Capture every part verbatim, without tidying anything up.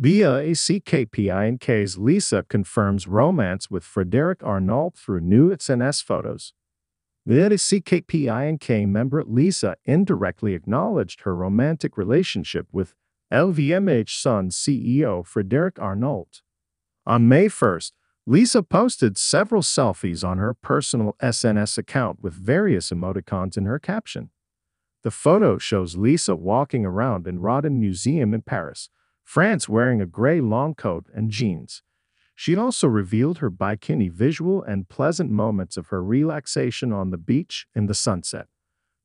Via A C K P I N K's Lisa confirms romance with Frédéric Arnault through new S N S photos. The A C K P I N K member Lisa indirectly acknowledged her romantic relationship with L V M H Sun C E O Frédéric Arnault. On May first, Lisa posted several selfies on her personal S N S account with various emoticons in her caption. The photo shows Lisa walking around in Rodin Museum in Paris, France, wearing a gray long coat and jeans. She also revealed her bikini visual and pleasant moments of her relaxation on the beach in the sunset.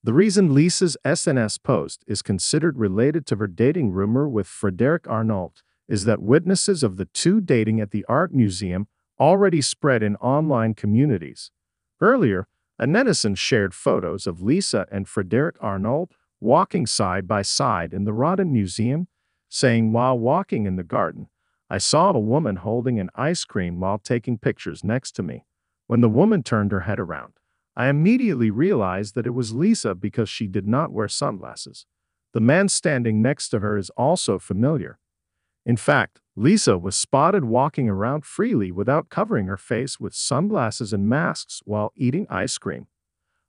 The reason Lisa's S N S post is considered related to her dating rumor with Frédéric Arnault is that witnesses of the two dating at the art museum already spread in online communities. Earlier, a netizen shared photos of Lisa and Frédéric Arnault walking side by side in the Rodin Museum, saying, "While walking in the garden, I saw a woman holding an ice cream while taking pictures next to me. When the woman turned her head around, I immediately realized that it was Lisa because she did not wear sunglasses. The man standing next to her is also familiar. In fact, Lisa was spotted walking around freely without covering her face with sunglasses and masks while eating ice cream."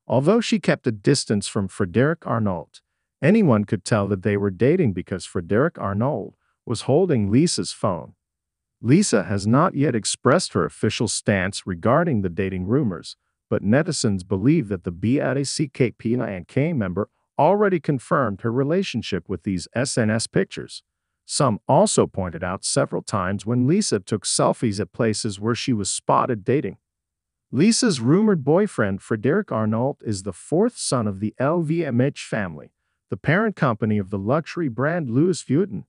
Although she kept a distance from Frédéric Arnault, anyone could tell that they were dating because Frédéric Arnault was holding Lisa's phone. Lisa has not yet expressed her official stance regarding the dating rumors, but netizens believe that the BLACKPINK member already confirmed her relationship with these S N S pictures. Some also pointed out several times when Lisa took selfies at places where she was spotted dating. Lisa's rumored boyfriend Frédéric Arnault is the fourth son of the L V M H family, the parent company of the luxury brand Louis Vuitton.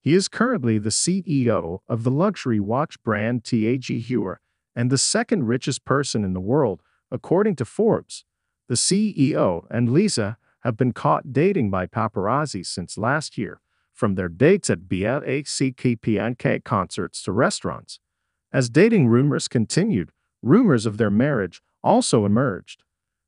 He is currently the C E O of the luxury watch brand TAG Heuer and the second richest person in the world, according to Forbes. The C E O and Lisa have been caught dating by paparazzi since last year, from their dates at BLACKPINK concerts to restaurants. As dating rumors continued, rumors of their marriage also emerged.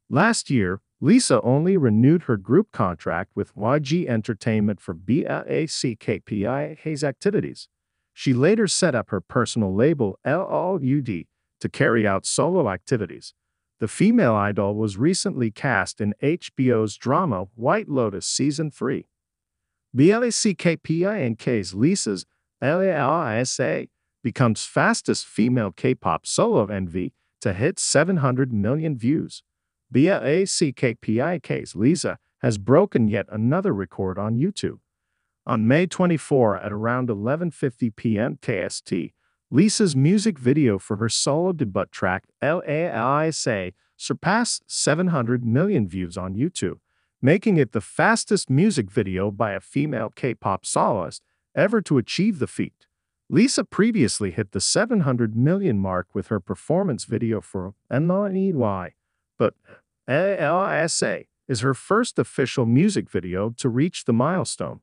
Last year, Lisa only renewed her group contract with Y G Entertainment for BLACKPINK's activities. She later set up her personal label L L O U D to carry out solo activities. The female idol was recently cast in H B O's drama White Lotus Season three. BLACKPINK's Lisa's LALISA becomes fastest female K-pop solo M V to hit seven hundred million views. BLACKPINK's Lisa has broken yet another record on YouTube. On May twenty-fourth at around eleven fifty p m K S T, Lisa's music video for her solo debut track LALISA surpassed seven hundred million views on YouTube, making it the fastest music video by a female K-pop soloist ever to achieve the feat. Lisa previously hit the seven hundred million mark with her performance video for N Y, but LALISA is her first official music video to reach the milestone.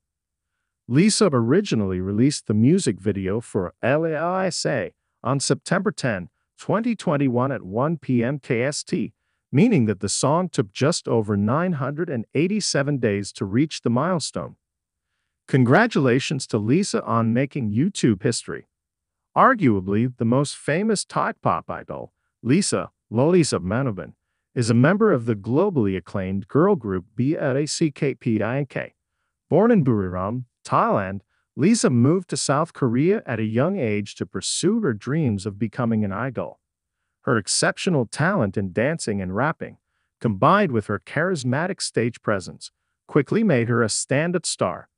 Lisa originally released the music video for LALISA on September tenth, twenty twenty-one at one p m K S T, meaning that the song took just over nine hundred eighty-seven days to reach the milestone. Congratulations to Lisa on making YouTube history. Arguably the most famous Thai pop idol, Lisa, Lalisa Manoban, is a member of the globally acclaimed girl group BLACKPINK. Born in Buriram, Thailand, Lisa moved to South Korea at a young age to pursue her dreams of becoming an idol. Her exceptional talent in dancing and rapping, combined with her charismatic stage presence, quickly made her a standout star.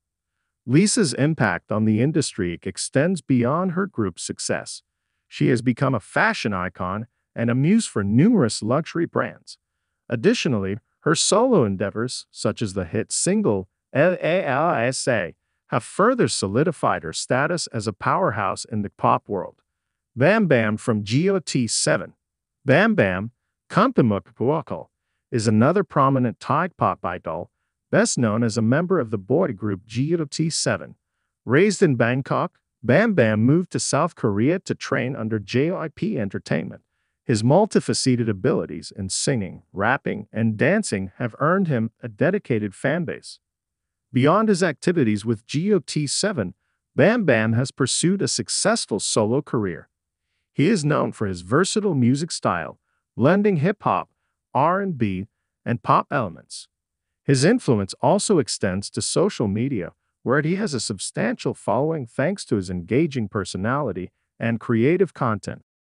Lisa's impact on the industry extends beyond her group's success. She has become a fashion icon and a muse for numerous luxury brands. Additionally, her solo endeavors, such as the hit single LALISA, have further solidified her status as a powerhouse in the pop world. Bam Bam from G O T seven. Bam Bam Kamtamukbuakal is another prominent Thai pop idol, best known as a member of the boy group G O T seven. Raised in Bangkok, Bam Bam moved to South Korea to train under J Y P Entertainment. His multifaceted abilities in singing, rapping, and dancing have earned him a dedicated fanbase. Beyond his activities with G O T seven, Bam Bam has pursued a successful solo career. He is known for his versatile music style, blending hip-hop, R and B, and pop elements. His influence also extends to social media, where he has a substantial following thanks to his engaging personality and creative content.